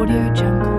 Audio Jungle.